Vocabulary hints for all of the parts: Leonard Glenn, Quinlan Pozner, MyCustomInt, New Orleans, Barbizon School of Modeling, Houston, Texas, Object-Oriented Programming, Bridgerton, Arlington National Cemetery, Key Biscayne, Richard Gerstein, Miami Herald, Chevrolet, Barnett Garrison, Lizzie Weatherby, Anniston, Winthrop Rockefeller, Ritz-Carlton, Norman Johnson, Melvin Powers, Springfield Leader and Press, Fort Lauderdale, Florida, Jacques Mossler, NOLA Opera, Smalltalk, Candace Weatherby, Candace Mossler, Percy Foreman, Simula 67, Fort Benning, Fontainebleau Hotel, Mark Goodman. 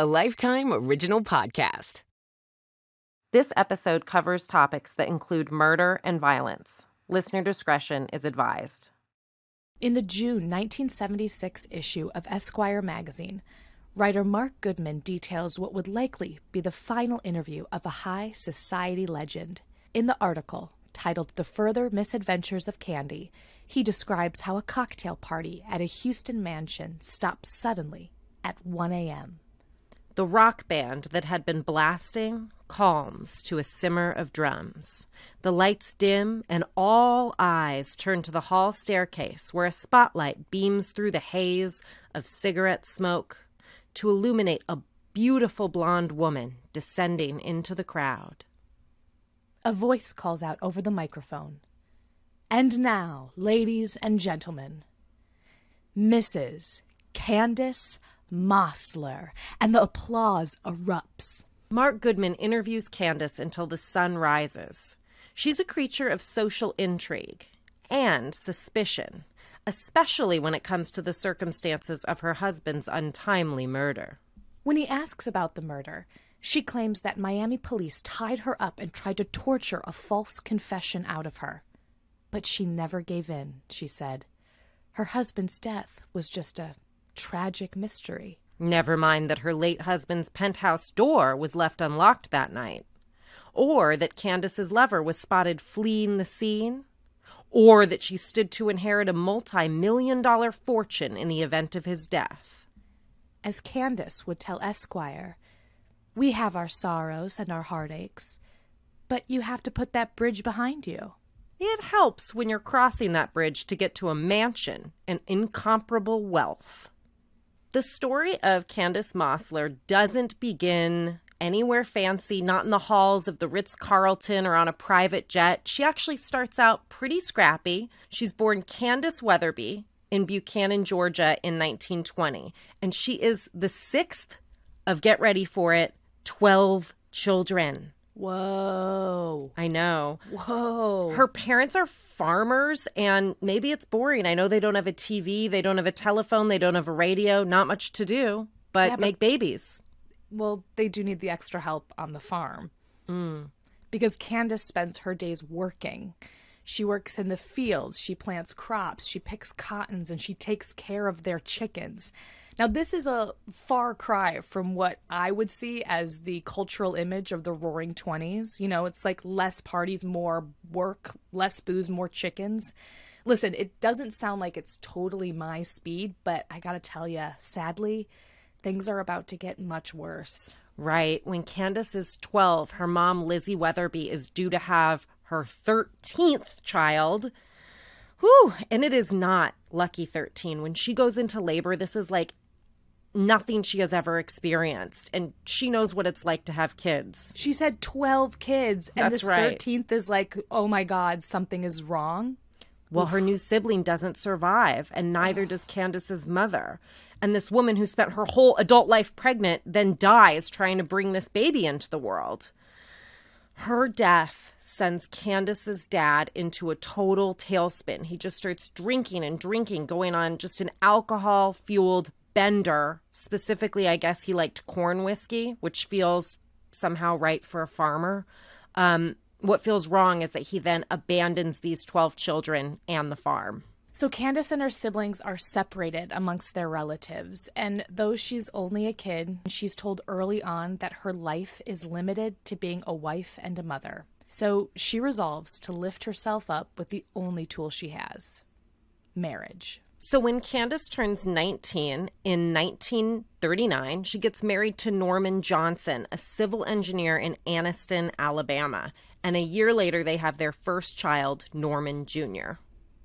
a Lifetime original podcast. This episode covers topics that include murder and violence. Listener discretion is advised. In the June 1976 issue of Esquire magazine, writer Mark Goodman details what would likely be the final interview of a high society legend. In the article, titled The Further Misadventures of Candy, he describes how a cocktail party at a Houston mansion stopped suddenly at 1 a.m. The rock band that had been blasting calms to a simmer of drums. The lights dim and all eyes turn to the hall staircase where a spotlight beams through the haze of cigarette smoke to illuminate a beautiful blonde woman descending into the crowd. A voice calls out over the microphone, "And now, ladies and gentlemen, Mrs. Candace Mossler," and the applause erupts. Mark Goodman interviews Candace until the sun rises. She's a creature of social intrigue and suspicion, especially when it comes to the circumstances of her husband's untimely murder. When he asks about the murder, she claims that Miami police tied her up and tried to torture a false confession out of her. But she never gave in, she said. Her husband's death was just a tragic mystery. Never mind that her late husband's penthouse door was left unlocked that night, or that Candace's lover was spotted fleeing the scene, or that she stood to inherit a multi-million-dollar fortune in the event of his death. As Candace would tell Esquire, "We have our sorrows and our heartaches, but you have to put that bridge behind you." It helps when you're crossing that bridge to get to a mansion and incomparable wealth. The story of Candace Mossler doesn't begin anywhere fancy, not in the halls of the Ritz-Carlton or on a private jet. She actually starts out pretty scrappy. She's born Candace Weatherby in Buchanan, Georgia in 1920, and she is the sixth of, get ready for it, 12 children. Whoa. I know. Whoa. Her parents are farmers, and maybe it's boring. I know they don't have a TV, they don't have a telephone, they don't have a radio, not much to do, but make babies. Well, they do need the extra help on the farm. Because Candace spends her days working. She works in the fields, she plants crops, she picks cottons, and she takes care of their chickens. Now, this is a far cry from what I would see as the cultural image of the Roaring '20s. You know, it's like less parties, more work, less booze, more chickens. Listen, it doesn't sound like it's totally my speed, but I gotta tell ya, sadly, things are about to get much worse. Right. When Candace is 12, her mom, Lizzie Weatherby, is due to have her 13th child. Whew! And it is not lucky 13. When she goes into labor, this is like nothing she has ever experienced, and she knows what it's like to have kids. She said 12 kids, and this 13th is like, oh my God, something is wrong. Well, her new sibling doesn't survive, and neither does Candace's mother. And this woman who spent her whole adult life pregnant then dies trying to bring this baby into the world. Her death sends Candace's dad into a total tailspin. He just starts drinking and drinking, going on just an alcohol-fueled bender. Specifically, I guess he liked corn whiskey, which feels somehow right for a farmer. What feels wrong is that he then abandons these 12 children and the farm. So Candace and her siblings are separated amongst their relatives, and though she's only a kid, she's told early on that her life is limited to being a wife and a mother. So she resolves to lift herself up with the only tool she has, marriage. So when Candace turns 19 in 1939, she gets married to Norman Johnson, a civil engineer in Anniston, Alabama, and a year later they have their first child, Norman Jr.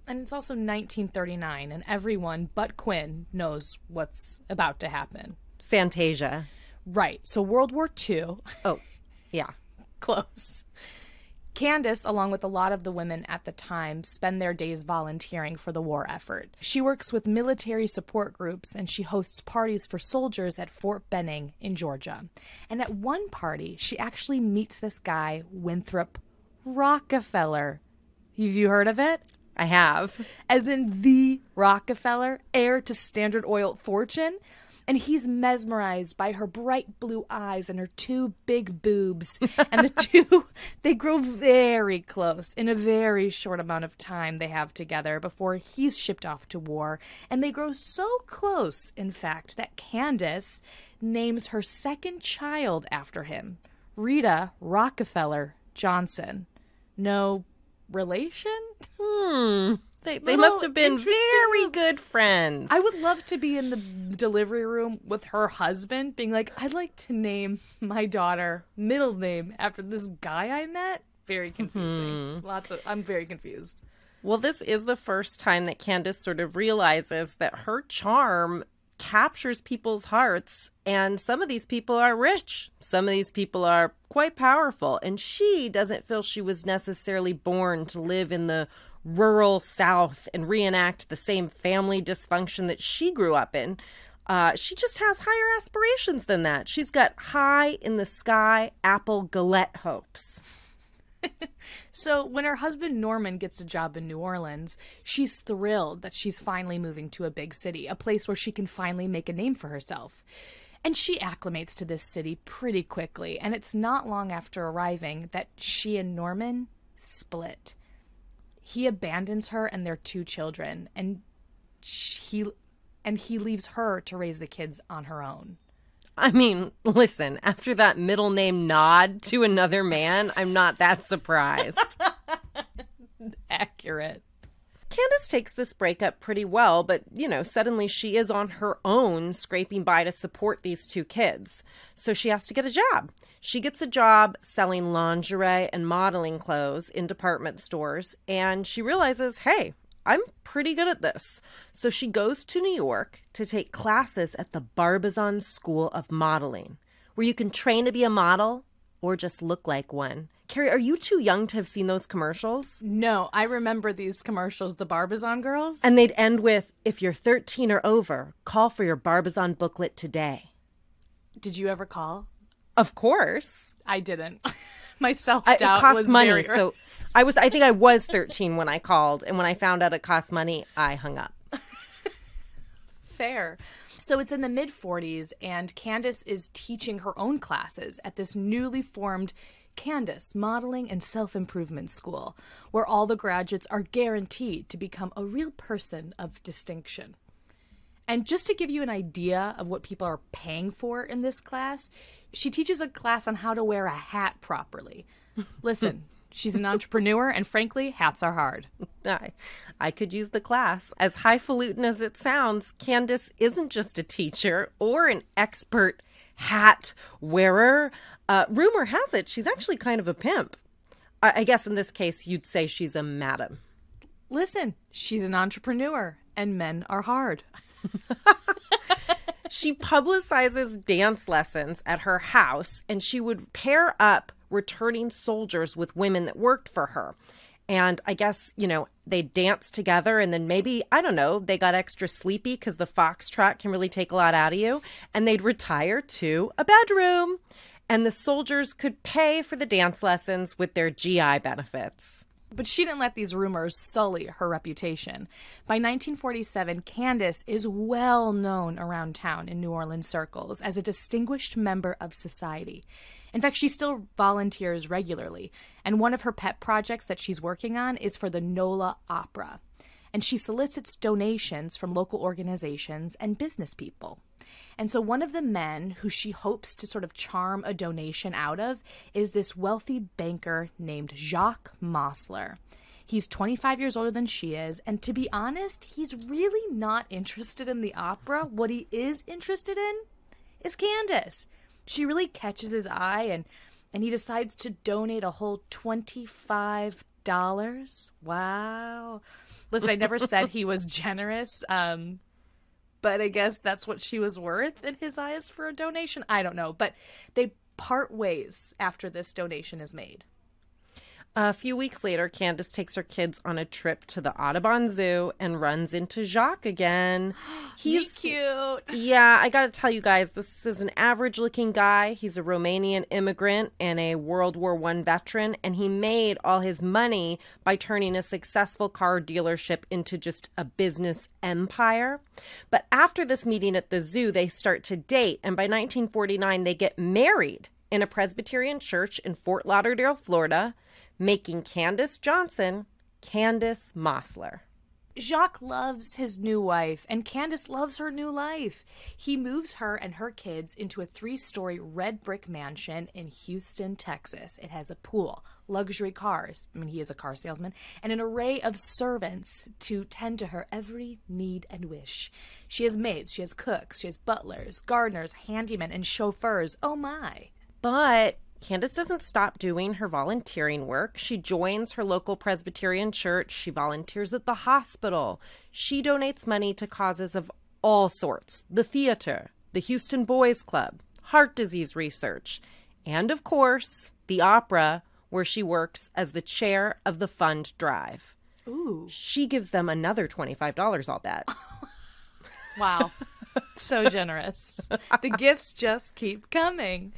And it's also 1939, and everyone but Quinn knows what's about to happen. Fantasia. Right. So World War II. Oh, yeah. Close. Candace, along with a lot of the women at the time, spend their days volunteering for the war effort. She works with military support groups, and she hosts parties for soldiers at Fort Benning in Georgia. And at one party, she actually meets this guy, Winthrop Rockefeller. Have you heard of it? I have. As in the Rockefeller, heir to Standard Oil fortune. and he's mesmerized by her bright blue eyes and her two big boobs. And the two, they grow very close in a very short amount of time they have together before he's shipped off to war. And they grow so close, in fact, that Candace names her second child after him, Rita Rockefeller Johnson. No relation? They must have been very good friends. I would love to be in the delivery room with her husband being like, I'd like to name my daughter middle name after this guy I met. Very confusing. I'm very confused. Well, this is the first time that Candace sort of realizes that her charm captures people's hearts, and some of these people are rich, some of these people are quite powerful, and she doesn't feel she was necessarily born to live in the rural South and reenact the same family dysfunction that she grew up in. She just has higher aspirations than that. She's got high in the sky Apple Galette hopes. So when her husband Norman gets a job in New Orleans, she's thrilled that she's finally moving to a big city, a place where she can finally make a name for herself. And she acclimates to this city pretty quickly, and it's not long after arriving that she and Norman split. He abandons her and their two children, and he leaves her to raise the kids on her own. I mean, listen, after that middle name nod to another man, I'm not that surprised. Accurate. Candace takes this breakup pretty well, but, you know, suddenly she is on her own scraping by to support these two kids. So she has to get a job. She gets a job selling lingerie and modeling clothes in department stores, and she realizes, hey, I'm pretty good at this. So she goes to New York to take classes at the Barbizon School of Modeling, where you can train to be a model or just look like one. Carrie, are you too young to have seen those commercials? No, I remember these commercials, the Barbizon girls. And they'd end with, if you're 13 or over, call for your Barbizon booklet today. Did you ever call? Of course. I didn't. My self-doubt was money, very early. So I think I was 13 when I called, and when I found out it cost money, I hung up. Fair. So it's in the mid-40s, and Candace is teaching her own classes at this newly formed Candace Modeling and Self-Improvement School, where all the graduates are guaranteed to become a real person of distinction. And just to give you an idea of what people are paying for in this class, she teaches a class on how to wear a hat properly. Listen, she's an entrepreneur, and frankly, hats are hard. I could use the class. As highfalutin as it sounds, Candace isn't just a teacher or an expert hat wearer. Rumor has it she's actually kind of a pimp. I guess in this case, you'd say she's a madam. Listen, she's an entrepreneur, and men are hard. She publicizes dance lessons at her house, and she would pair up returning soldiers with women that worked for her. And I guess, you know, they danced together, and then maybe, I don't know, they got extra sleepy because the foxtrot can really take a lot out of you. And they'd retire to a bedroom, and the soldiers could pay for the dance lessons with their GI benefits. But she didn't let these rumors sully her reputation. By 1947, Candace is well known around town in New Orleans circles as a distinguished member of society. In fact, she still volunteers regularly, and one of her pet projects that she's working on is for the NOLA Opera. And she solicits donations from local organizations and business people. And so one of the men who she hopes to sort of charm a donation out of is this wealthy banker named Jacques Mossler. He's 25 years older than she is, and to be honest, he's really not interested in the opera. What he is interested in is Candace. She really catches his eye, and he decides to donate a whole $25. Wow. Listen, I never said he was generous, but I guess that's what she was worth in his eyes for a donation. I don't know, but they part ways after this donation is made. A few weeks later, Candace takes her kids on a trip to the Audubon Zoo and runs into Jacques again. He's cute. Yeah, I gotta tell you guys, this is an average-looking guy. He's a Romanian immigrant and a World War I veteran, and he made all his money by turning a successful car dealership into just a business empire. But after this meeting at the zoo, they start to date, and by 1949, they get married in a Presbyterian church in Fort Lauderdale, Florida, making Candace Johnson Candace Mossler. Jacques loves his new wife, and Candace loves her new life. He moves her and her kids into a 3-story red brick mansion in Houston, Texas. It has a pool, luxury cars, I mean, he is a car salesman, and an array of servants to tend to her every need and wish. She has maids, she has cooks, she has butlers, gardeners, handymen, and chauffeurs. Oh my. But Candace doesn't stop doing her volunteering work. She joins her local Presbyterian church. She volunteers at the hospital. She donates money to causes of all sorts: the theater, the Houston Boys Club, heart disease research, and of course, the opera, where she works as the chair of the fund drive. Ooh. She gives them another $25, I'll bet. Wow. So generous. The gifts just keep coming.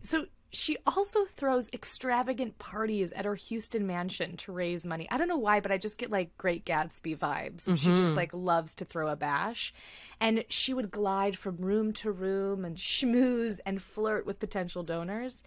So she also throws extravagant parties at her Houston mansion to raise money. I don't know why, but I just get like Great Gatsby vibes. Mm-hmm. She just like loves to throw a bash. And she would glide from room to room and schmooze and flirt with potential donors.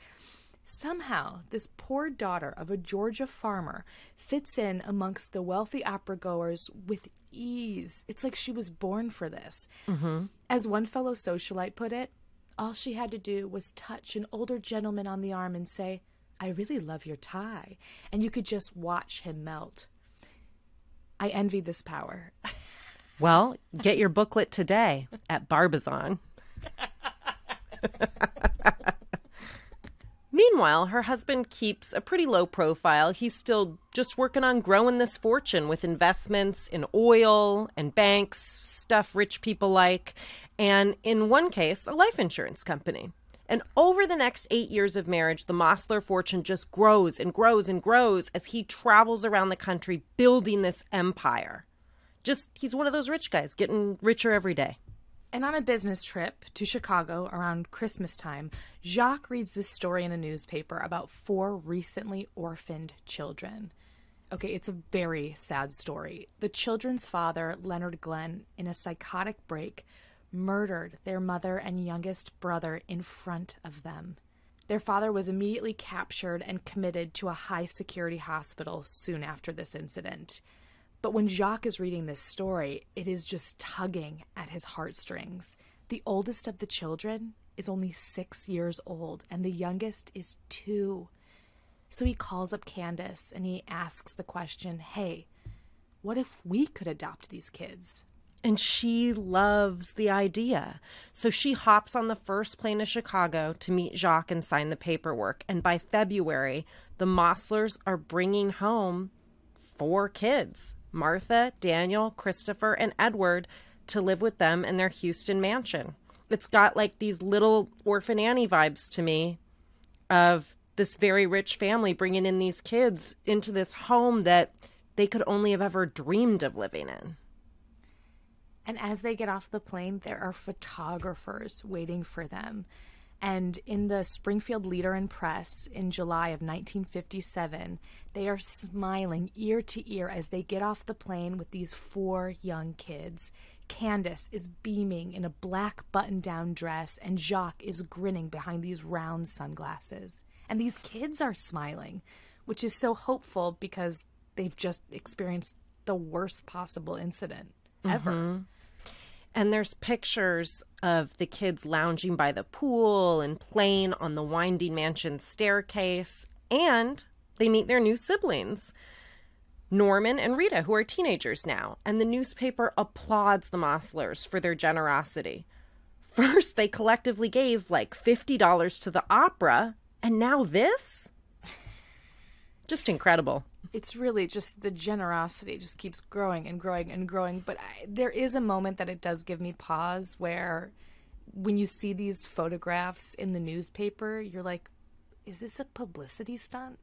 Somehow, this poor daughter of a Georgia farmer fits in amongst the wealthy opera goers with ease. It's like she was born for this. Mm-hmm. As one fellow socialite put it, all she had to do was touch an older gentleman on the arm and say, "I really love your tie." And you could just watch him melt. I envy this power. Well, get your booklet today at Barbizon. Meanwhile, her husband keeps a pretty low profile. He's still just working on growing this fortune with investments in oil and banks, stuff rich people like, and in one case, a life insurance company. And over the next 8 years of marriage, the Mossler fortune just grows and grows and grows as he travels around the country building this empire. Just, he's one of those rich guys, getting richer every day. And on a business trip to Chicago around Christmas time, Jacques reads this story in a newspaper about 4 recently orphaned children. Okay, it's a very sad story. The children's father, Leonard Glenn, in a psychotic break, murdered their mother and youngest brother in front of them. Their father was immediately captured and committed to a high-security hospital soon after this incident. But when Jacques is reading this story, it is just tugging at his heartstrings. The oldest of the children is only 6 years old, and the youngest is 2. So he calls up Candace and he asks the question, "Hey, what if we could adopt these kids?" And she loves the idea. So she hops on the first plane to Chicago to meet Jacques and sign the paperwork. And by February, the Mosslers are bringing home 4 kids, Martha, Daniel, Christopher, and Edward, to live with them in their Houston mansion. It's got like these little Orphan Annie vibes to me of this very rich family bringing in these kids into this home that they could only have ever dreamed of living in. And as they get off the plane, there are photographers waiting for them. And in the Springfield Leader and Press in July of 1957, they are smiling ear to ear as they get off the plane with these 4 young kids. Candace is beaming in a black button-down dress, and Jacques is grinning behind these round sunglasses. And these kids are smiling, which is so hopeful because they've just experienced the worst possible incident ever. Mm-hmm. And there's pictures of the kids lounging by the pool and playing on the winding mansion staircase. And they meet their new siblings, Norman and Rita, who are teenagers now. And the newspaper applauds the Mosslers for their generosity. First, they collectively gave like $50 to the opera. And now this? Just incredible. It's really just the generosity just keeps growing and growing and growing. But there is a moment that it does give me pause where when you see these photographs in the newspaper, you're like, is this a publicity stunt?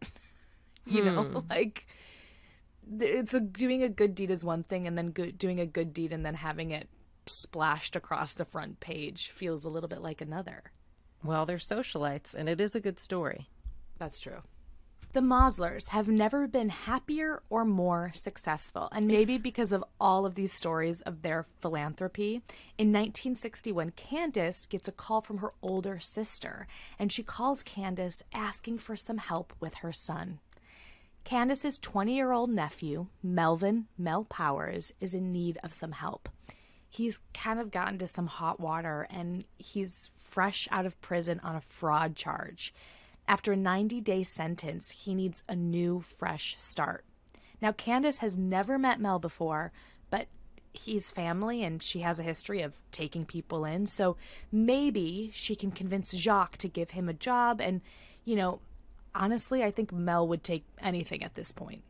you know, like it's doing a good deed is one thing, and then doing a good deed and then having it splashed across the front page feels a little bit like another. Well, they're socialites, and it is a good story. That's true. The Moslers have never been happier or more successful, and maybe because of all of these stories of their philanthropy. In 1961, Candace gets a call from her older sister, and she calls Candace asking for some help with her son. Candace's 20-year-old nephew, Mel Powers, is in need of some help. He's kind of gotten to some hot water, and he's fresh out of prison on a fraud charge. After a 90-day sentence, he needs a new, fresh start. Now, Candace has never met Mel before, but he's family and she has a history of taking people in, so maybe she can convince Jacques to give him a job. And, you know, honestly, I think Mel would take anything at this point.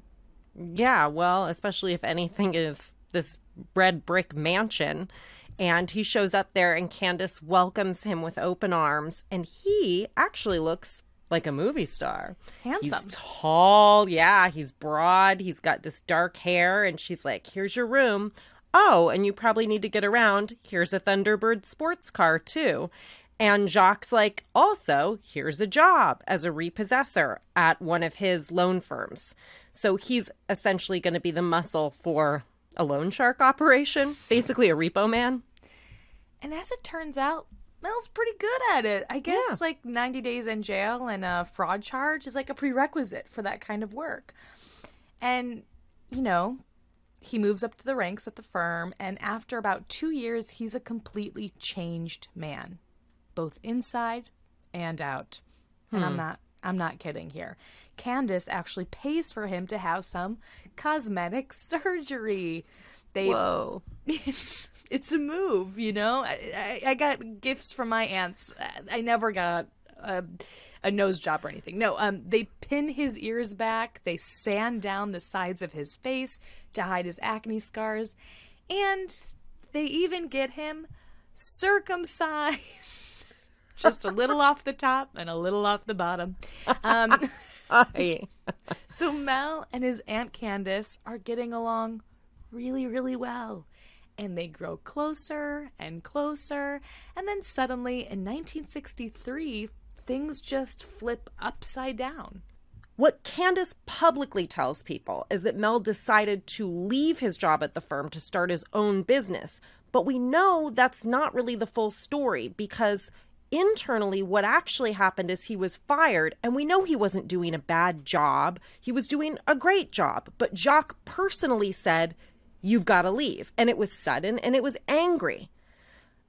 Yeah, well, especially if anything is this red brick mansion. And he shows up there, and Candace welcomes him with open arms, and he actually looks like a movie star. Handsome. He's tall. Yeah, he's broad. He's got this dark hair. And she's like, here's your room. Oh, and you probably need to get around. Here's a Thunderbird sports car, too. And Jacques' like, also, here's a job as a repossessor at one of his loan firms. So he's essentially going to be the muscle for a loan shark operation, basically a repo man. And as it turns out, Mel's pretty good at it. I guess like 90 days in jail and a fraud charge is like a prerequisite for that kind of work. And, you know, he moves up to the ranks at the firm. And after about 2 years, he's a completely changed man, both inside and out. And I'm not kidding here. Candace actually pays for him to have some cosmetic surgery. Whoa. It's a move, you know? I got gifts from my aunts. I never got a nose job or anything. No, they pin his ears back. They sand down the sides of his face to hide his acne scars. And they even get him circumcised. Just a little off the top and a little off the bottom. So Mel and his Aunt Candace are getting along really, really well. And they grow closer and closer. And then suddenly in 1963, things just flip upside down. What Candace publicly tells people is that Mel decided to leave his job at the firm to start his own business. But we know that's not really the full story, because internally, what actually happened is he was fired, and we know he wasn't doing a bad job. He was doing a great job. But Jacques personally said, you've got to leave. And it was sudden, and it was angry.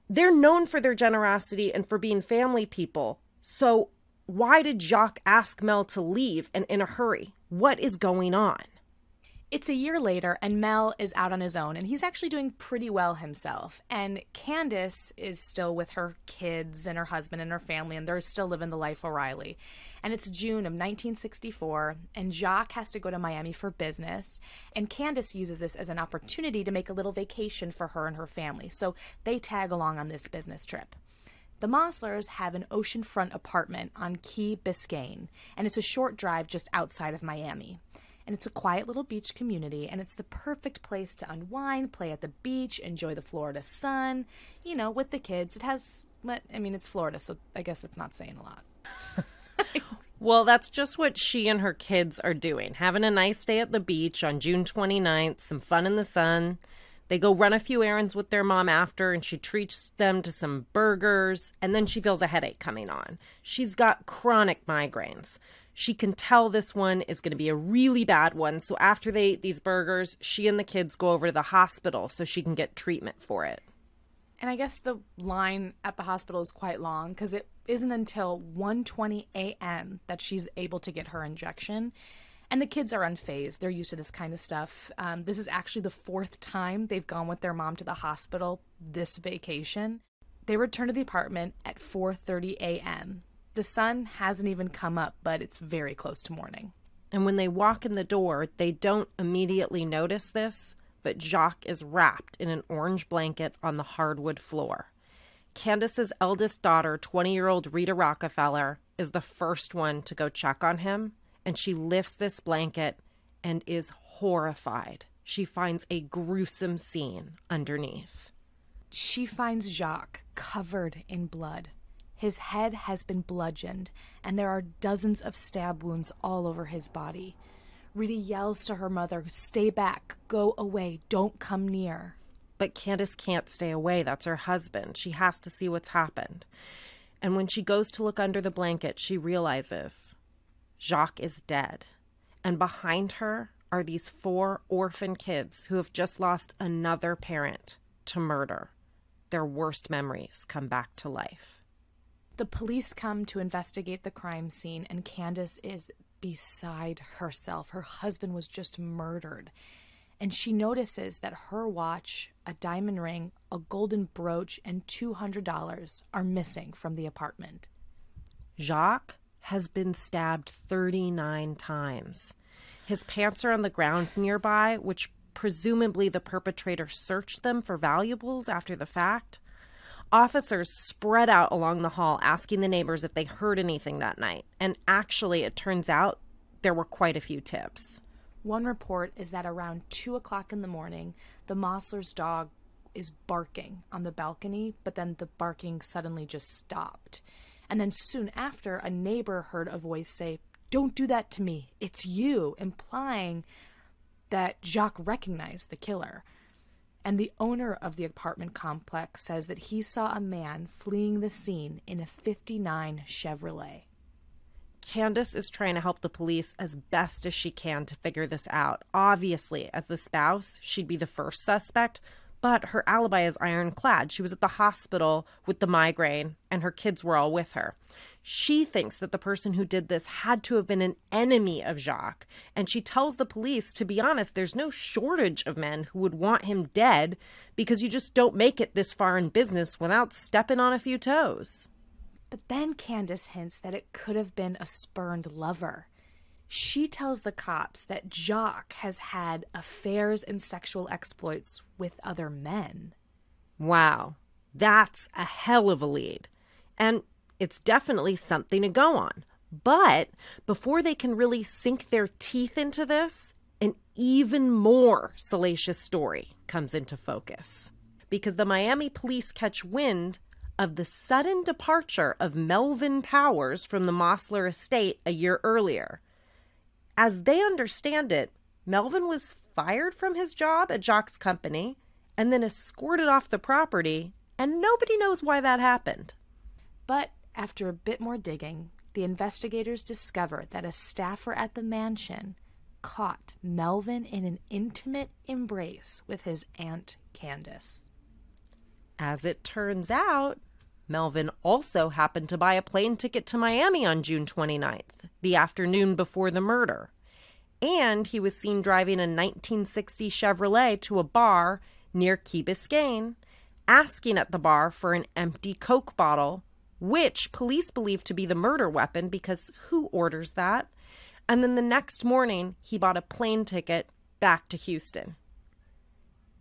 They're known for their generosity and for being family people. So why did Jacques ask Mel to leave and in a hurry? What is going on? It's a year later, and Mel is out on his own, and he's actually doing pretty well himself. And Candace is still with her kids and her husband and her family, and they're still living the life O'Reilly. And it's June of 1964, and Jacques has to go to Miami for business, and Candace uses this as an opportunity to make a little vacation for her and her family. So they tag along on this business trip. The Mosslers have an oceanfront apartment on Key Biscayne, and it's a short drive just outside of Miami. And it's a quiet little beach community, and it's the perfect place to unwind, play at the beach, enjoy the Florida sun, you know, with the kids. It has, I mean, it's Florida, so I guess that's not saying a lot. Well, that's just what she and her kids are doing, having a nice day at the beach on June 29th, some fun in the sun. They go run a few errands with their mom after, and she treats them to some burgers, and then she feels a headache coming on. She's got chronic migraines. She can tell this one is going to be a really bad one. So after they eat these burgers, she and the kids go over to the hospital so she can get treatment for it. And I guess the line at the hospital is quite long, because it isn't until 1:20 a.m. that she's able to get her injection. And the kids are unfazed. They're used to this kind of stuff. This is actually the fourth time they've gone with their mom to the hospital this vacation. They return to the apartment at 4:30 a.m. The sun hasn't even come up, but it's very close to morning. And when they walk in the door, they don't immediately notice this, but Jacques is wrapped in an orange blanket on the hardwood floor. Candace's eldest daughter, 20-year-old Rita Rockefeller, is the first one to go check on him, and she lifts this blanket and is horrified. She finds a gruesome scene underneath. She finds Jacques covered in blood. His head has been bludgeoned, and there are dozens of stab wounds all over his body. Rita yells to her mother, "Stay back, go away, don't come near." But Candace can't stay away. That's her husband. She has to see what's happened. And when she goes to look under the blanket, she realizes Jacques is dead. And behind her are these 4 orphan kids who have just lost another parent to murder. Their worst memories come back to life. The police come to investigate the crime scene, and Candace is beside herself. Her husband was just murdered. And she notices that her watch, a diamond ring, a golden brooch, and $200 are missing from the apartment. Jacques has been stabbed 39 times. His pants are on the ground nearby, which presumably the perpetrator searched them for valuables after the fact. Officers spread out along the hall, asking the neighbors if they heard anything that night. And actually, it turns out there were quite a few tips. One report is that around 2 o'clock in the morning, the Mosler's dog is barking on the balcony, but then the barking suddenly just stopped. And then soon after, a neighbor heard a voice say, "Don't do that to me, it's you," implying that Jacques recognized the killer. And the owner of the apartment complex says that he saw a man fleeing the scene in a '59 Chevrolet. Candace is trying to help the police as best as she can to figure this out. Obviously, as the spouse, she'd be the first suspect, but her alibi is ironclad. She was at the hospital with the migraine, and her kids were all with her. She thinks that the person who did this had to have been an enemy of Jacques, and she tells the police, to be honest, there's no shortage of men who would want him dead because you just don't make it this far in business without stepping on a few toes. But then Candace hints that it could have been a spurned lover. She tells the cops that Jacques has had affairs and sexual exploits with other men. Wow, that's a hell of a lead. And it's definitely something to go on. But before they can really sink their teeth into this, an even more salacious story comes into focus. Because the Miami police catch wind of the sudden departure of Melvin Powers from the Mossler estate a year earlier. As they understand it, Melvin was fired from his job at Jacques' company and then escorted off the property, and nobody knows why that happened. But after a bit more digging, the investigators discover that a staffer at the mansion caught Melvin in an intimate embrace with his aunt Candace. As it turns out, Melvin also happened to buy a plane ticket to Miami on June 29th, the afternoon before the murder. And he was seen driving a 1960 Chevrolet to a bar near Key Biscayne, asking at the bar for an empty Coke bottle, which police believe to be the murder weapon because who orders that? And then the next morning, he bought a plane ticket back to Houston.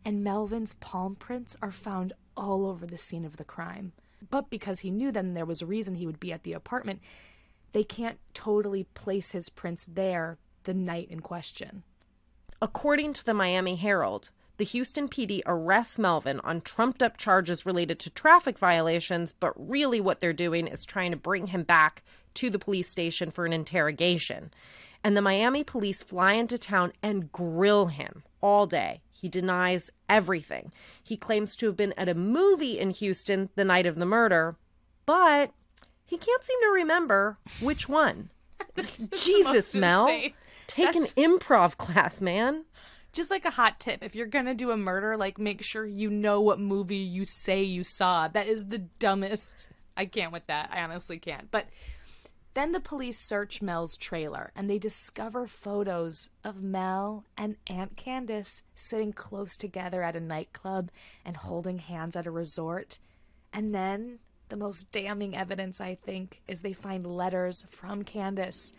And Melvin's palm prints are found all over the scene of the crime. But because he knew then there was a reason he would be at the apartment, they can't totally place his prints there the night in question. According to the Miami Herald, the Houston PD arrests Melvin on trumped-up charges related to traffic violations, but really what they're doing is trying to bring him back to the police station for an interrogation. And the Miami police fly into town and grill him all day. He denies everything. He claims to have been at a movie in Houston the night of the murder, but he can't seem to remember which one. Jesus, Mel. Take an improv class, man. Just like a hot tip. If you're going to do a murder, like, make sure you know what movie you say you saw. That is the dumbest. I can't with that. I honestly can't. But then the police search Mel's trailer, and they discover photos of Mel and Aunt Candace sitting close together at a nightclub and holding hands at a resort. And then the most damning evidence, I think, is they find letters from Candace.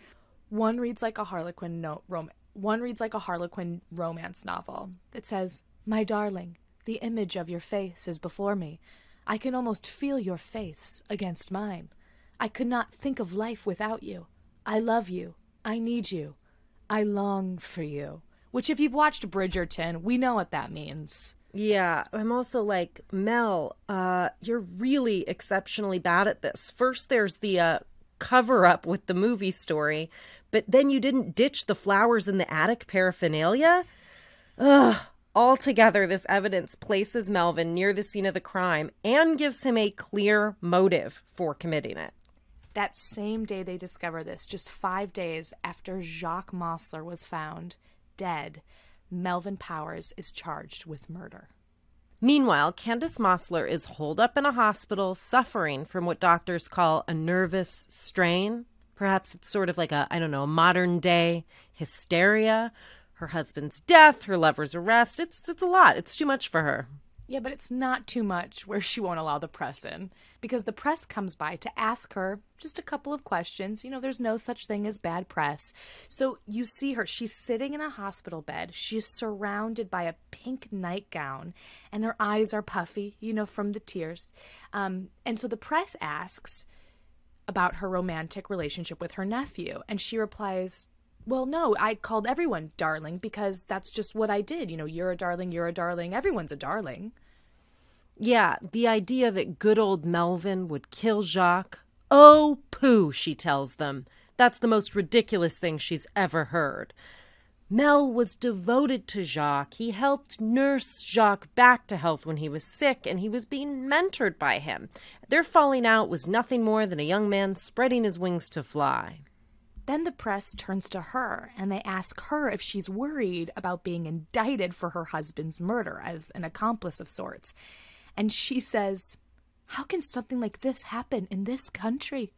One reads like a Harlequin romance novel. It says, "My darling, the image of your face is before me. I can almost feel your face against mine. I could not think of life without you. I love you. I need you. I long for you. Which, if you've watched Bridgerton, we know what that means. Yeah, I'm also like, Mel, you're really exceptionally bad at this. First, there's the cover-up with the movie story, but then you didn't ditch the flowers in the attic paraphernalia? Ugh. Altogether, this evidence places Melvin near the scene of the crime and gives him a clear motive for committing it. That same day they discover this, just 5 days after Jacques Mossler was found dead, Melvin Powers is charged with murder. Meanwhile, Candace Mossler is holed up in a hospital, suffering from what doctors call a nervous strain. Perhaps it's sort of like a, I don't know, modern-day hysteria. Her husband's death, her lover's arrest. It's a lot. It's too much for her. Yeah, but it's not too much where she won't allow the press in, because the press comes by to ask her just a couple of questions. You know, there's no such thing as bad press. So you see her. She's sitting in a hospital bed. She's surrounded by a pink nightgown, and her eyes are puffy, you know, from the tears. And so the press asks about her romantic relationship with her nephew, and she replies, well, no, I called everyone darling because that's just what I did. You know, you're a darling, everyone's a darling. Yeah, the idea that good old Melvin would kill Jacques. Oh, pooh, she tells them. That's the most ridiculous thing she's ever heard. Mel was devoted to Jacques. He helped nurse Jacques back to health when he was sick, and he was being mentored by him. Their falling out was nothing more than a young man spreading his wings to fly. Then the press turns to her, and they ask her if she's worried about being indicted for her husband's murder as an accomplice of sorts. And she says, how can something like this happen in this country?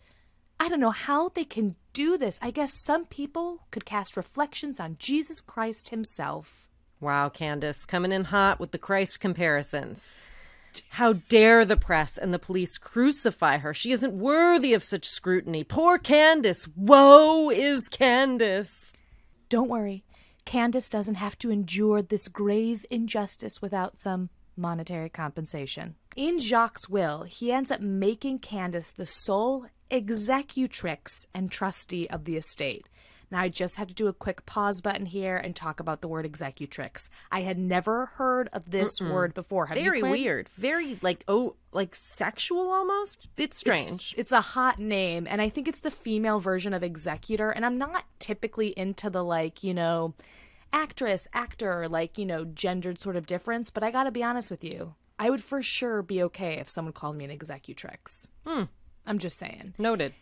I don't know how they can do this. I guess some people could cast reflections on Jesus Christ himself. Wow, Candace, coming in hot with the Christ comparisons. How dare the press and the police crucify her? She isn't worthy of such scrutiny. Poor Candace. Woe is Candace. Don't worry. Candace doesn't have to endure this grave injustice without some monetary compensation. In Jacques' will, he ends up making Candace the sole executrix and trustee of the estate. Now, I just have to do a quick pause button here and talk about the word executrix. I had never heard of this word before. Have very you, weird. Very, like, oh, like sexual almost? It's strange. It's a hot name, and I think it's the female version of executor, and I'm not typically into the, like, you know, actress, actor, like, you know, gendered sort of difference, but I gotta be honest with you. I would for sure be okay if someone called me an executrix. I'm just saying. Noted.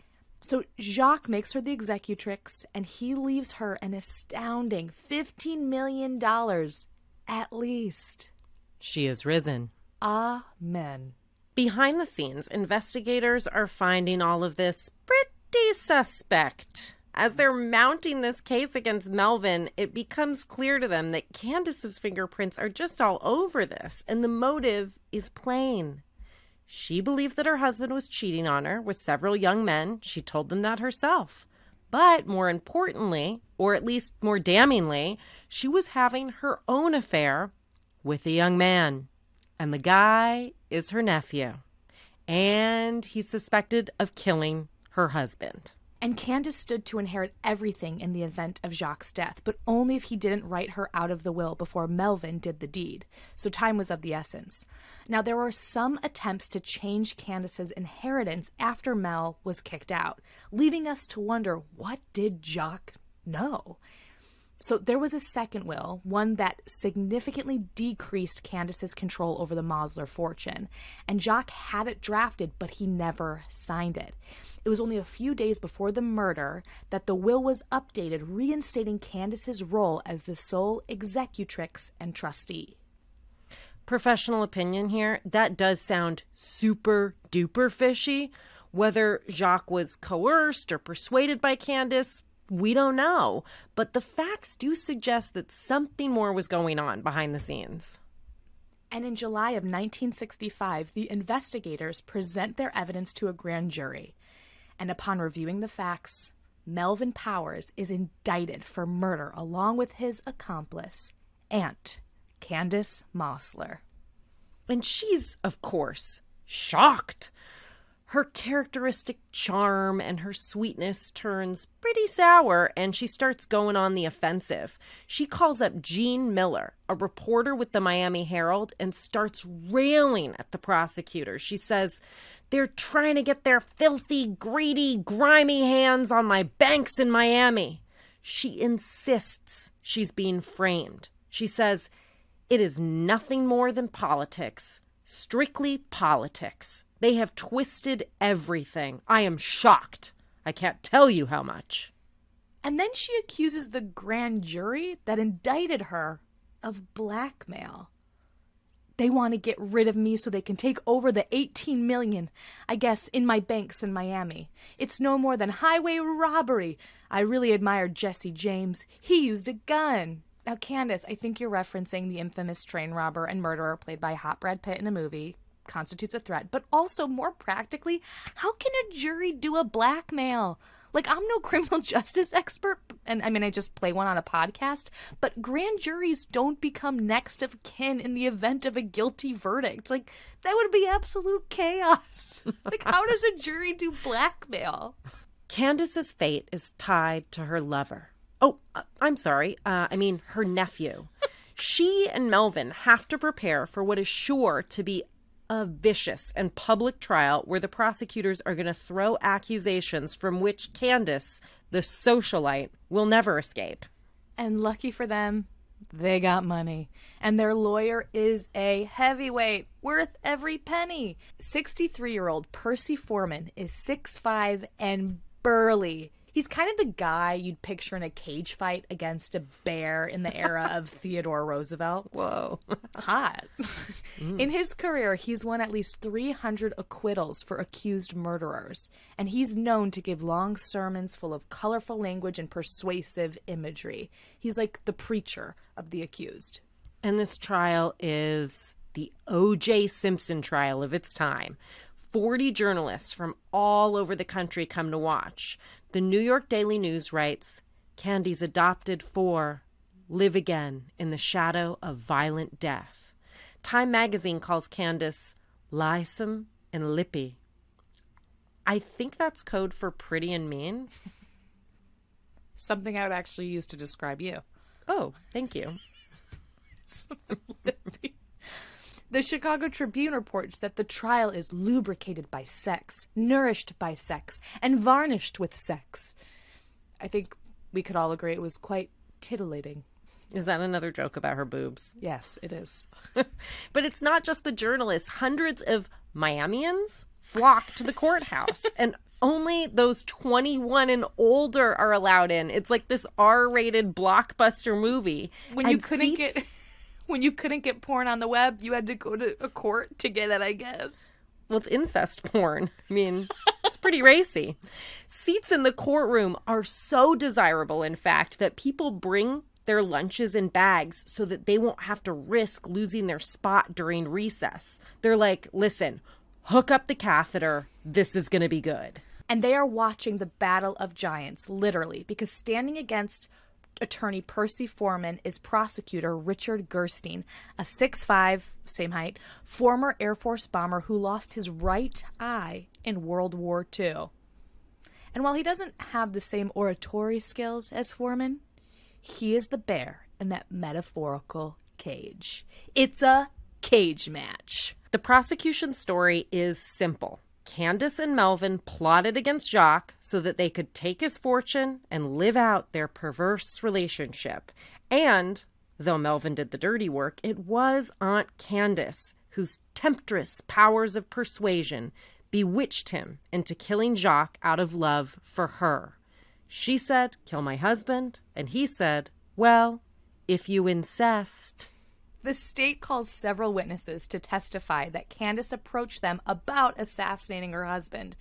So Jacques makes her the executrix, and he leaves her an astounding $15 million, at least. She is risen. Amen. Behind the scenes, investigators are finding all of this pretty suspect. As they're mounting this case against Melvin, it becomes clear to them that Candace's fingerprints are just all over this, and the motive is plain. She believed that her husband was cheating on her with several young men. She told them that herself. But more importantly, or at least more damningly, she was having her own affair with a young man. And the guy is her nephew. And he's suspected of killing her husband. And Candace stood to inherit everything in the event of Jacques' death, but only if he didn't write her out of the will before Melvin did the deed. So time was of the essence. Now, there were some attempts to change Candace's inheritance after Mel was kicked out, leaving us to wonder, what did Jacques know? So there was a second will, one that significantly decreased Candace's control over the Mossler fortune. And Jacques had it drafted, but he never signed it. It was only a few days before the murder that the will was updated, reinstating Candace's role as the sole executrix and trustee. Professional opinion here, that does sound super duper fishy. Whether Jacques was coerced or persuaded by Candace, we don't know, but the facts do suggest that something more was going on behind the scenes. And in July of 1965, the investigators present their evidence to a grand jury. And upon reviewing the facts, Melvin Powers is indicted for murder along with his accomplice, Aunt Candace Mossler. And she's, of course, shocked. Her characteristic charm and her sweetness turns pretty sour, and she starts going on the offensive. She calls up Gene Miller, a reporter with the Miami Herald, and starts railing at the prosecutor. She says, "They're trying to get their filthy, greedy, grimy hands on my banks in Miami." She insists she's being framed. She says, "It is nothing more than politics, strictly politics. They have twisted everything. I am shocked. I can't tell you how much." And then she accuses the grand jury that indicted her of blackmail. "They want to get rid of me so they can take over the $18 million, I guess, in my banks in Miami. It's no more than highway robbery. I really admire Jesse James. He used a gun." Now, Candace, I think you're referencing the infamous train robber and murderer played by hot Brad Pitt in a movie. Constitutes a threat, but also more practically, how can a jury do a blackmail? Like, I'm no criminal justice expert, and I mean, I just play one on a podcast, but grand juries don't become next of kin in the event of a guilty verdict. Like, that would be absolute chaos. Like, how does a jury do blackmail? Candace's fate is tied to her lover. Oh, I'm sorry. I mean, her nephew. She and Melvin have to prepare for what is sure to be a vicious and public trial where the prosecutors are going to throw accusations from which Candace, the socialite, will never escape. And lucky for them, they got money. And their lawyer is a heavyweight, worth every penny. 63-year-old Percy Foreman is 6'5" and burly. He's kind of the guy you'd picture in a cage fight against a bear in the era of Theodore Roosevelt. Whoa. Hot. Mm. In his career, he's won at least 300 acquittals for accused murderers, and he's known to give long sermons full of colorful language and persuasive imagery. He's like the preacher of the accused. And this trial is the O.J. Simpson trial of its time. 40 journalists from all over the country come to watch. The New York Daily News writes, "Candy's adopted four live again in the shadow of violent death." Time magazine calls Candace "Lysome and Lippy." I think that's code for pretty and mean. Something I would actually use to describe you. Oh, thank you. Lippy. The Chicago Tribune reports that the trial is lubricated by sex, nourished by sex, and varnished with sex. I think we could all agree it was quite titillating. Is that another joke about her boobs? Yes, it is. But it's not just the journalists. Hundreds of Miamians flock to the courthouse, and only those 21 and older are allowed in. It's like this R-rated blockbuster movie. When you couldn't get porn on the web, you had to go to a court to get it, I guess. Well, it's incest porn. I mean, it's pretty racy. Seats in the courtroom are so desirable, in fact, that people bring their lunches in bags so that they won't have to risk losing their spot during recess. They're like, "Listen, hook up the catheter. This is going to be good." And they are watching the Battle of Giants, literally, because standing against attorney Percy Foreman is prosecutor Richard Gerstein, a 6'5", same height, former Air Force bomber who lost his right eye in World War II. And while he doesn't have the same oratory skills as Foreman, he is the bear in that metaphorical cage. It's a cage match. The prosecution story is simple. Candace and Melvin plotted against Jacques so that they could take his fortune and live out their perverse relationship. And, though Melvin did the dirty work, it was Aunt Candace whose temptress powers of persuasion bewitched him into killing Jacques out of love for her. She said, "Kill my husband," and he said, "Well, if you incest." The state calls several witnesses to testify that Candace approached them about assassinating her husband,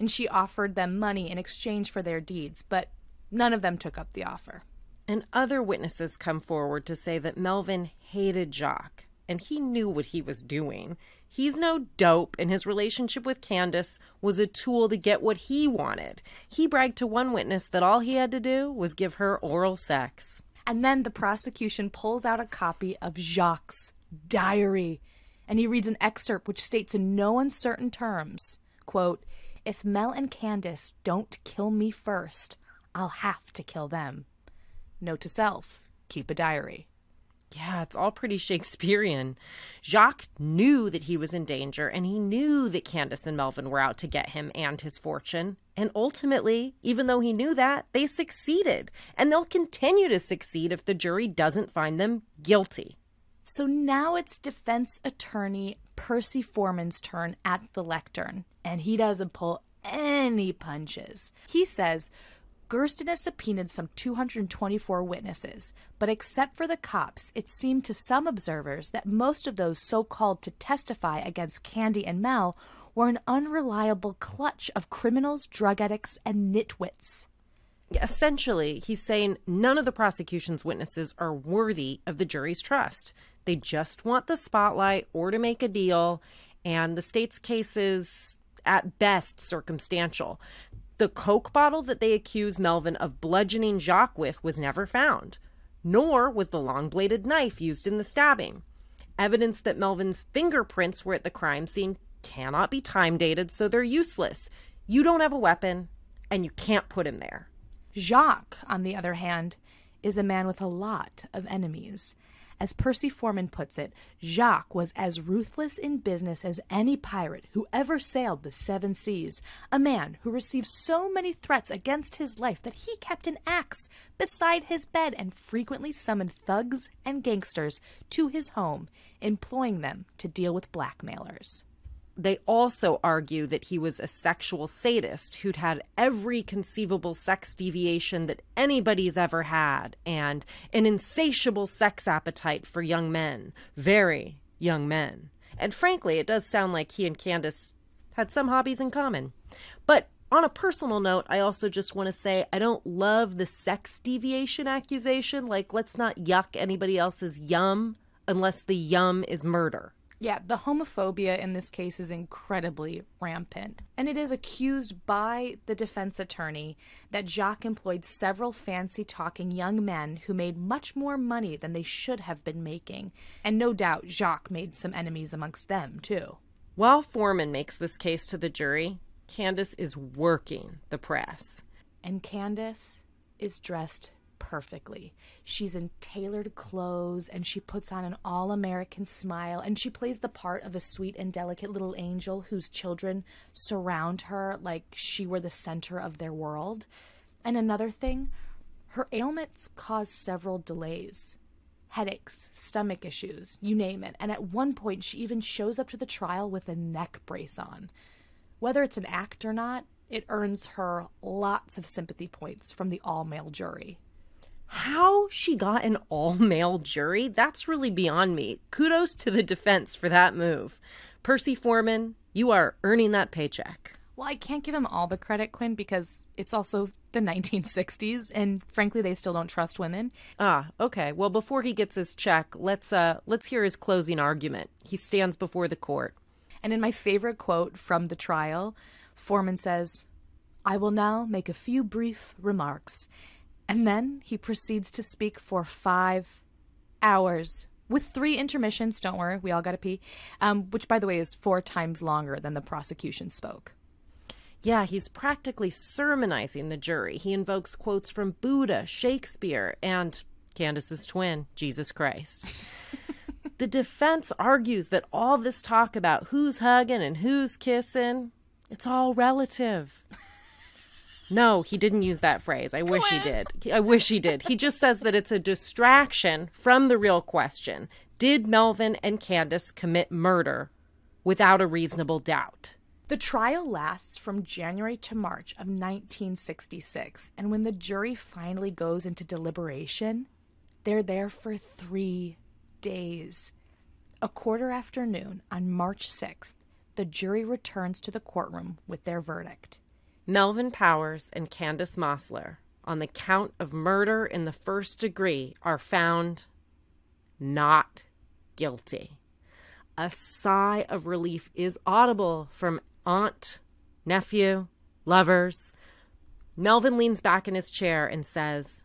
and she offered them money in exchange for their deeds, but none of them took up the offer. And other witnesses come forward to say that Melvin hated Jacques, and he knew what he was doing. He's no dope, and his relationship with Candace was a tool to get what he wanted. He bragged to one witness that all he had to do was give her oral sex. And then the prosecution pulls out a copy of Jacques' diary, and he reads an excerpt which states in no uncertain terms, quote, "If Mel and Candace don't kill me first, I'll have to kill them." Note to self, keep a diary. Yeah, it's all pretty Shakespearean. Jacques knew that he was in danger, and he knew that Candace and Melvin were out to get him and his fortune. And ultimately, even though he knew that, they succeeded. And they'll continue to succeed if the jury doesn't find them guilty. So now it's defense attorney Percy Foreman's turn at the lectern, and he doesn't pull any punches. He says, Gerstein has subpoenaed some 224 witnesses, but except for the cops, it seemed to some observers that most of those so-called to testify against Candy and Mel were an unreliable clutch of criminals, drug addicts, and nitwits. Essentially, he's saying none of the prosecution's witnesses are worthy of the jury's trust. They just want the spotlight or to make a deal, and the state's case is, at best, circumstantial. The Coke bottle that they accuse Melvin of bludgeoning Jacques with was never found, nor was the long-bladed knife used in the stabbing. Evidence that Melvin's fingerprints were at the crime scene cannot be time-dated, so they're useless. You don't have a weapon, and you can't put him there. Jacques, on the other hand, is a man with a lot of enemies. As Percy Foreman puts it, Jacques was as ruthless in business as any pirate who ever sailed the seven seas, a man who received so many threats against his life that he kept an axe beside his bed and frequently summoned thugs and gangsters to his home, employing them to deal with blackmailers. They also argue that he was a sexual sadist who'd had every conceivable sex deviation that anybody's ever had, and an insatiable sex appetite for young men, very young men. And frankly, it does sound like he and Candace had some hobbies in common. But on a personal note, I also just want to say I don't love the sex deviation accusation. Like, let's not yuck anybody else's yum unless the yum is murder. Yeah, the homophobia in this case is incredibly rampant. And it is accused by the defense attorney that Jacques employed several fancy-talking young men who made much more money than they should have been making. And no doubt Jacques made some enemies amongst them, too. While Foreman makes this case to the jury, Candace is working the press. And Candace is dressed perfectly. She's in tailored clothes, and she puts on an all-American smile, and she plays the part of a sweet and delicate little angel whose children surround her like she were the center of their world. And another thing, her ailments caused several delays. Headaches, stomach issues, you name it. And at one point, she even shows up to the trial with a neck brace on. Whether it's an act or not, it earns her lots of sympathy points from the all-male jury. How she got an all-male jury, that's really beyond me. Kudos to the defense for that move. Percy Foreman, you are earning that paycheck. Well, I can't give him all the credit, Quinn, because it's also the 1960s, and frankly, they still don't trust women. Ah, okay. Well, before he gets his check, let's hear his closing argument. He stands before the court. And in my favorite quote from the trial, Foreman says, "I will now make a few brief remarks." And then he proceeds to speak for 5 hours with 3 intermissions. Don't worry, we all got to pee, which, by the way, is 4 times longer than the prosecution spoke. Yeah, he's practically sermonizing the jury. He invokes quotes from Buddha, Shakespeare, and Candace's twin, Jesus Christ. The defense argues that all this talk about who's hugging and who's kissing, it's all relative. No, he didn't use that phrase. I wish he did. I wish he did. He just says that it's a distraction from the real question. Did Melvin and Candace commit murder without a reasonable doubt? The trial lasts from January to March of 1966. And when the jury finally goes into deliberation, they're there for 3 days. A quarter after noon on March 6th, the jury returns to the courtroom with their verdict. Melvin Powers and Candace Mossler, on the count of murder in the first degree, are found not guilty. A sigh of relief is audible from aunt, nephew, lovers. Melvin leans back in his chair and says,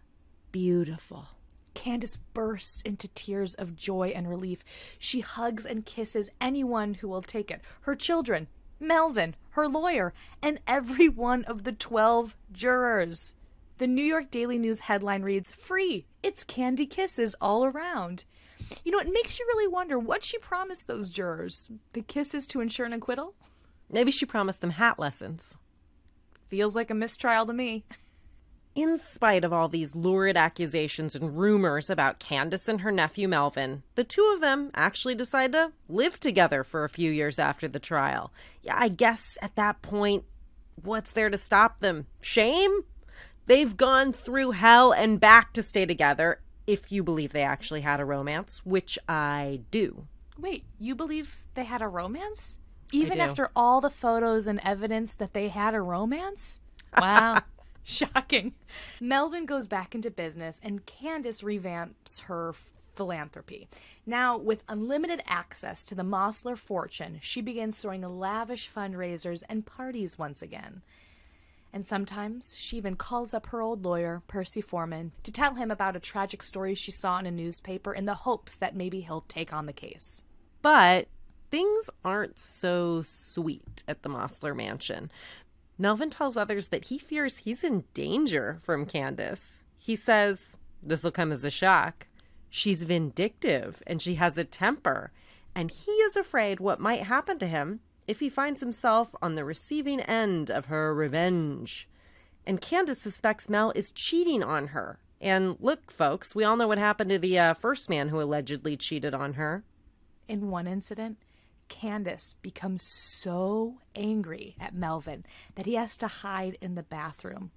"Beautiful." Candace bursts into tears of joy and relief. She hugs and kisses anyone who will take it. Her children, Melvin, her lawyer, and every one of the 12 jurors. The New York Daily News headline reads, "Free! It's candy kisses all around." You know, it makes you really wonder what she promised those jurors. The kisses to ensure an acquittal? Maybe she promised them hat lessons. Feels like a mistrial to me. In spite of all these lurid accusations and rumors about Candace and her nephew Melvin, the two of them actually decide to live together for a few years after the trial. Yeah, I guess at that point, what's there to stop them? Shame? They've gone through hell and back to stay together, if you believe they actually had a romance, which I do. Wait, you believe they had a romance? Even after all the photos and evidence that they had a romance? Wow. Shocking. Melvin goes back into business and Candace revamps her philanthropy. Now, with unlimited access to the Mossler fortune, she begins throwing lavish fundraisers and parties once again. And sometimes she even calls up her old lawyer, Percy Foreman, to tell him about a tragic story she saw in a newspaper in the hopes that maybe he'll take on the case. But things aren't so sweet at the Mossler mansion. Melvin tells others that he fears he's in danger from Candace. He says, this'll come as a shock. She's vindictive and she has a temper. And he is afraid what might happen to him if he finds himself on the receiving end of her revenge. And Candace suspects Mel is cheating on her. And look, folks, we all know what happened to the first man who allegedly cheated on her. In one incident, Candace becomes so angry at Melvin that he has to hide in the bathroom.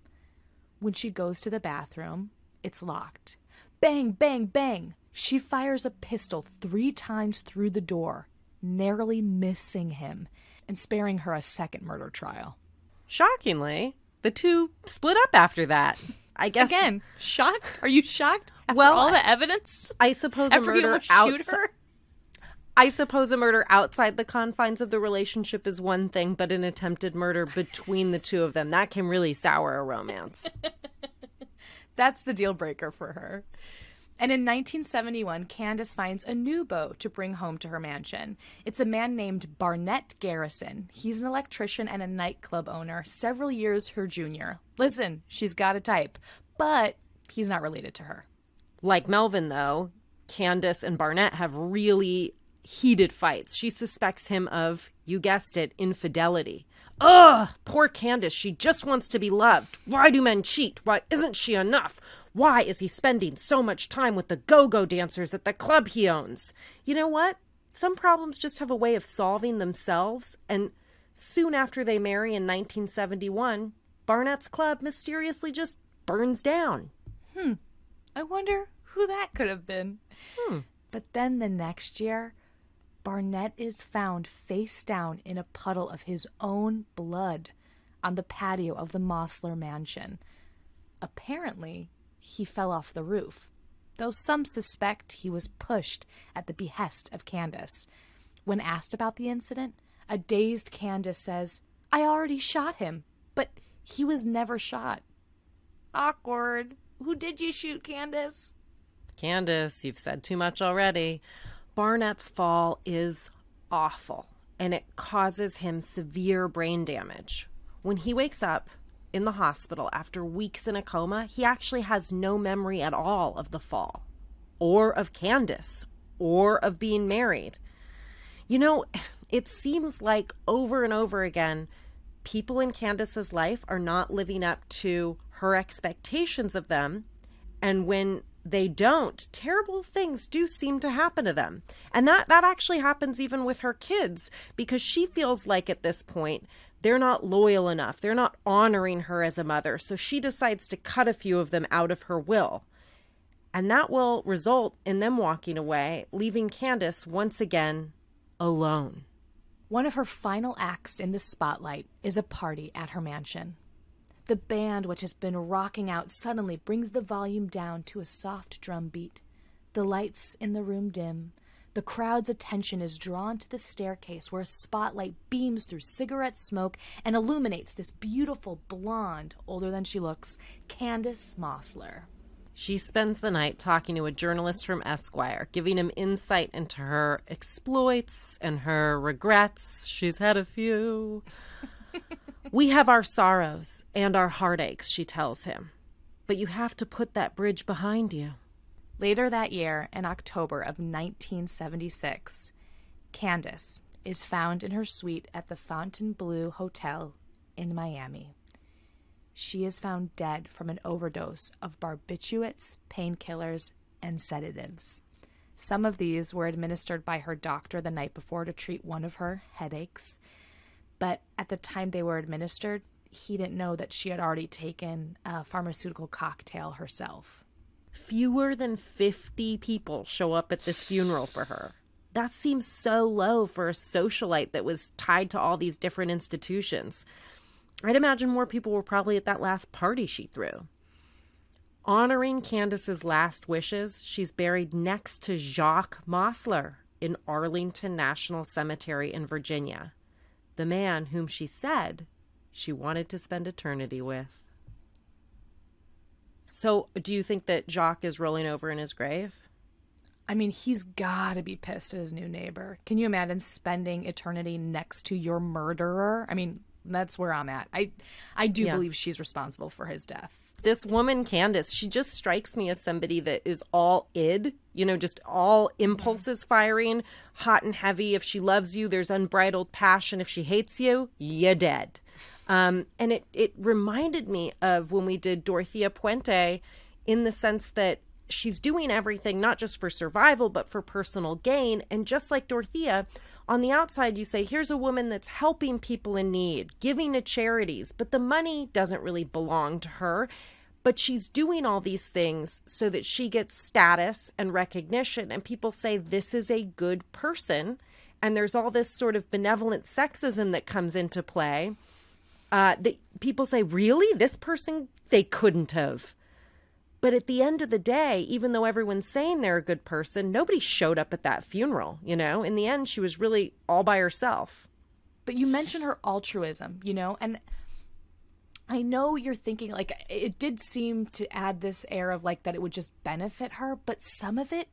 When she goes to the bathroom, it's locked. Bang, bang, bang! She fires a pistol 3 times through the door, narrowly missing him and sparing her a second murder trial. Shockingly, the two split up after that. I guess again, shocked? Are you shocked? After all the evidence? I suppose a murder outside the confines of the relationship is one thing, but an attempted murder between the two of them, that can really sour a romance. That's the deal breaker for her. And in 1971, Candace finds a new beau to bring home to her mansion. It's a man named Barnett Garrison. He's an electrician and a nightclub owner, several years her junior. Listen, she's got a type, but he's not related to her. Like Melvin, though, Candace and Barnett have really heated fights. She suspects him of, you guessed it, infidelity. Ugh, poor Candace. She just wants to be loved. Why do men cheat? Why isn't she enough? Why is he spending so much time with the go-go dancers at the club he owns? You know what? Some problems just have a way of solving themselves. And soon after they marry in 1971, Barnett's club mysteriously just burns down. I wonder who that could have been. But then the next year, Barnett is found face down in a puddle of his own blood on the patio of the Mossler mansion. Apparently, he fell off the roof, though some suspect he was pushed at the behest of Candace. When asked about the incident, a dazed Candace says, "I already shot him, but he was never shot." Awkward. Who did you shoot, Candace? Candace, you've said too much already. Barnett's fall is awful, and it causes him severe brain damage. When he wakes up in the hospital after weeks in a coma, he actually has no memory at all of the fall, or of Candace, or of being married. You know, it seems like over and over again, people in Candace's life are not living up to her expectations of them, and when they don't, terrible things do seem to happen to them. And that actually happens even with her kids, because she feels like at this point, they're not loyal enough. They're not honoring her as a mother. So she decides to cut a few of them out of her will. And that will result in them walking away, leaving Candace once again alone. One of her final acts in the spotlight is a party at her mansion. The band, which has been rocking out, suddenly brings the volume down to a soft drum beat. The lights in the room dim. The crowd's attention is drawn to the staircase where a spotlight beams through cigarette smoke and illuminates this beautiful blonde, older than she looks, Candace Mossler. She spends the night talking to a journalist from Esquire, giving him insight into her exploits and her regrets. She's had a few. We have our sorrows and our heartaches, she tells him. But you have to put that bridge behind you. Later that year, in October of 1976, Candace is found in her suite at the Fontainebleau Hotel in Miami. She is found dead from an overdose of barbiturates, painkillers, and sedatives. Some of these were administered by her doctor the night before to treat one of her headaches, but at the time they were administered, he didn't know that she had already taken a pharmaceutical cocktail herself. Fewer than 50 people show up at this funeral for her. That seems so low for a socialite that was tied to all these different institutions. I'd imagine more people were probably at that last party she threw. Honoring Candace's last wishes, she's buried next to Jacques Mossler in Arlington National Cemetery in Virginia, the man whom she said she wanted to spend eternity with. So do you think that Jacques is rolling over in his grave? I mean, he's got to be pissed at his new neighbor. Can you imagine spending eternity next to your murderer? I mean, that's where I'm at. I do believe she's responsible for his death. This woman, Candace, she just strikes me as somebody that is all id, you know, just all impulses firing, hot and heavy. If she loves you, there's unbridled passion. If she hates you, you're dead. And it reminded me of when we did Dorothea Puente, in the sense that she's doing everything, not just for survival, but for personal gain. And just like Dorothea, on the outside, you say, here's a woman that's helping people in need, giving to charities, but the money doesn't really belong to her. But she's doing all these things so that she gets status and recognition. And people say, this is a good person. And there's all this sort of benevolent sexism that comes into play. That people say, really? This person, they couldn't have. But at the end of the day, even though everyone's saying they're a good person, nobody showed up at that funeral, you know? In the end, she was really all by herself. But you mentioned her altruism, you know? And I know you're thinking, like, it did seem to add this air of, like, that it would just benefit her. But some of it,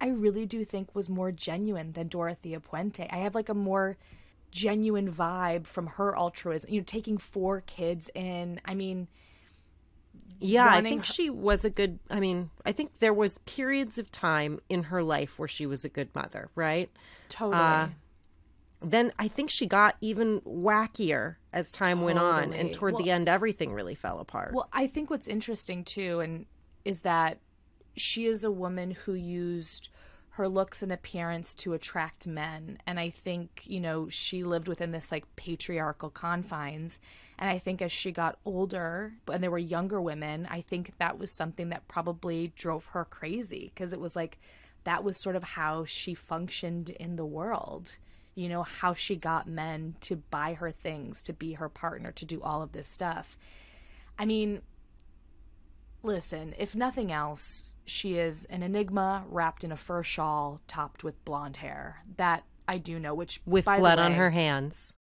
I really do think was more genuine than Dorothea Puente. I have, like, a more genuine vibe from her altruism. You know, taking 4 kids in, I mean... Yeah, I think she was a good, I mean, I think there was periods of time in her life where she was a good mother, right? Totally. Then I think she got even wackier as time went on, and toward the end, everything really fell apart. Well, I think what's interesting, too, and is that she is a woman who used her looks and appearance to attract men. And I think, you know, she lived within this, like, patriarchal confines. And I think as she got older and there were younger women, I think that was something that probably drove her crazy, because it was like that was sort of how she functioned in the world, you know, how she got men to buy her things, to be her partner, to do all of this stuff. I mean, listen, if nothing else, she is an enigma wrapped in a fur shawl topped with blonde hair. That I do know, which, by the way, with blood on her hands.